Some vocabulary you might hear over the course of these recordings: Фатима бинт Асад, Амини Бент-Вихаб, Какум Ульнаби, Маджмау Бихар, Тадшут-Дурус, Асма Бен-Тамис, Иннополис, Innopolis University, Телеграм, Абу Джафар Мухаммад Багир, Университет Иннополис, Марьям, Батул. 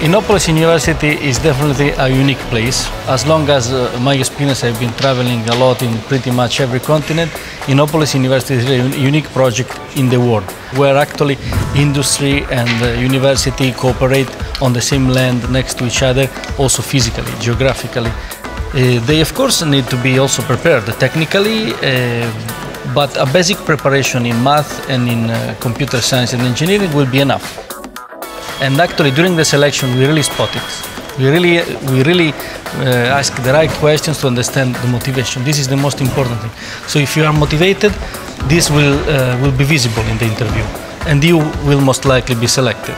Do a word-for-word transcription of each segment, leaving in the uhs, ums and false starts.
Innopolis University is definitely a unique place. As long as uh, my experience, I've been traveling a lot in pretty much every continent. Innopolis University is a unique project in the world, where actually industry and uh, university cooperate on the same land next to each other, also physically, geographically. Uh, they, of course, need to be also prepared technically, uh, but a basic preparation in math and in uh, computer science and engineering will be enough. And actually, during the selection, we really spot it. We really, we really uh, ask the right questions to understand the motivation. This is the most important thing. So if you are motivated, this will, uh, will be visible in the interview, and you will most likely be selected.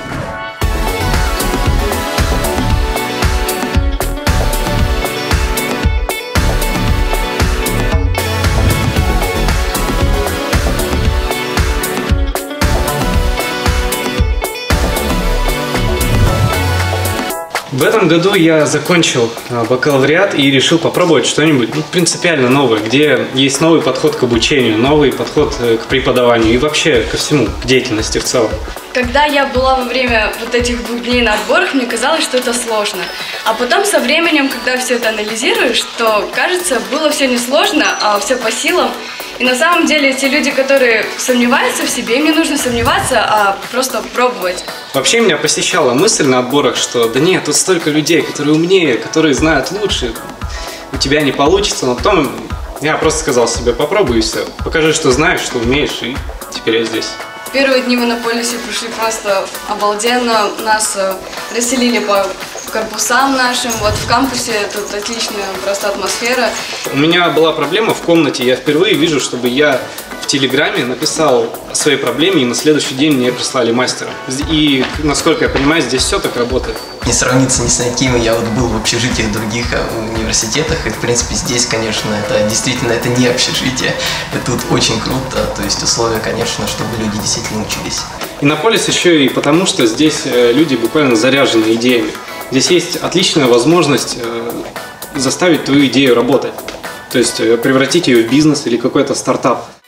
В этом году я закончил бакалавриат и решил попробовать что-нибудь ну, принципиально новое, где есть новый подход к обучению, новый подход к преподаванию и вообще ко всему, к деятельности в целом. Когда я была во время вот этих двух дней на отборах, мне казалось, что это сложно. А потом со временем, когда все это анализируешь, то, кажется, было все несложно, а все по силам. И на самом деле те люди, которые сомневаются в себе, им не нужно сомневаться, а просто пробовать. Вообще меня посещала мысль на отборах, что да нет, тут столько людей, которые умнее, которые знают лучше, у тебя не получится. Но потом я просто сказал себе, попробуй и все, покажи, что знаешь, что умеешь, и теперь я здесь. Первые дни в Иннополисе прошли просто обалденно, нас расселили по корпусам нашим, вот в кампусе тут отличная просто атмосфера. У меня была проблема в комнате, я впервые вижу, чтобы я в Телеграме написал о своей проблеме, и на следующий день мне прислали мастера. И, насколько я понимаю, здесь все так работает. Не сравниться ни с каким, я вот был в общежитиях других университетах, и в принципе здесь, конечно, это действительно это не общежитие, и тут очень круто, то есть условия, конечно, чтобы люди действительно учились. Иннополис еще и потому, что здесь люди буквально заряжены идеями. Здесь есть отличная возможность заставить твою идею работать, то есть превратить ее в бизнес или какой-то стартап.